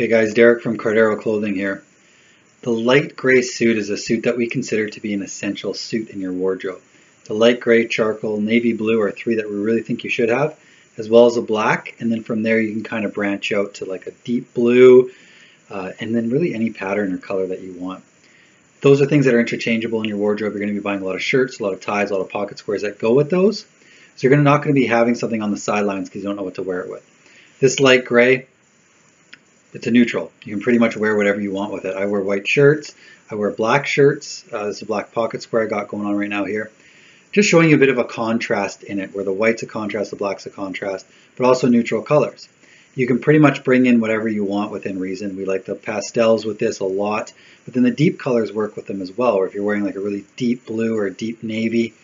Hey guys, Derek from Cardero Clothing here. The light gray suit is a suit that we consider to be an essential suit in your wardrobe. The light gray, charcoal, navy blue are three that we really think you should have, as well as a black, and then from there you can kind of branch out to like a deep blue, and then really any pattern or color that you want. Those are things that are interchangeable in your wardrobe. You're going to be buying a lot of shirts, a lot of ties, a lot of pocket squares that go with those. So you're not going to be having something on the sidelines because you don't know what to wear it with. This light gray, it's a neutral. You can pretty much wear whatever you want with it. I wear white shirts. I wear black shirts. This is a black pocket square I got going on right now here. Just showing you a bit of a contrast in it, where the white's a contrast, the black's a contrast, but also neutral colors. You can pretty much bring in whatever you want within reason. We like the pastels with this a lot, but then the deep colors work with them as well, or if you're wearing like a really deep blue or a deep navy,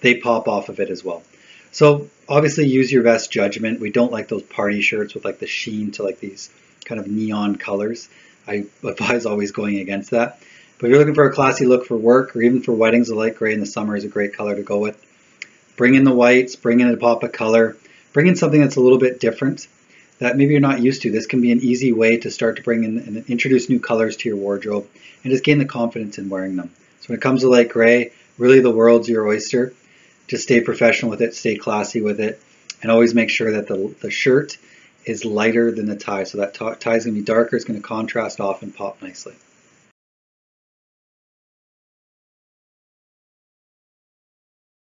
they pop off of it as well. So obviously use your best judgment. We don't like those party shirts with like the sheen to like these kind of neon colors. I advise always going against that. But if you're looking for a classy look for work or even for weddings, the light gray in the summer is a great color to go with. Bring in the whites, bring in a pop of color, bring in something that's a little bit different that maybe you're not used to. This can be an easy way to start to bring in and introduce new colors to your wardrobe and just gain the confidence in wearing them. So when it comes to light gray, really the world's your oyster. Just stay professional with it, stay classy with it, and always make sure that the shirt is lighter than the tie, so that tie is going to be darker, it's going to contrast off and pop nicely.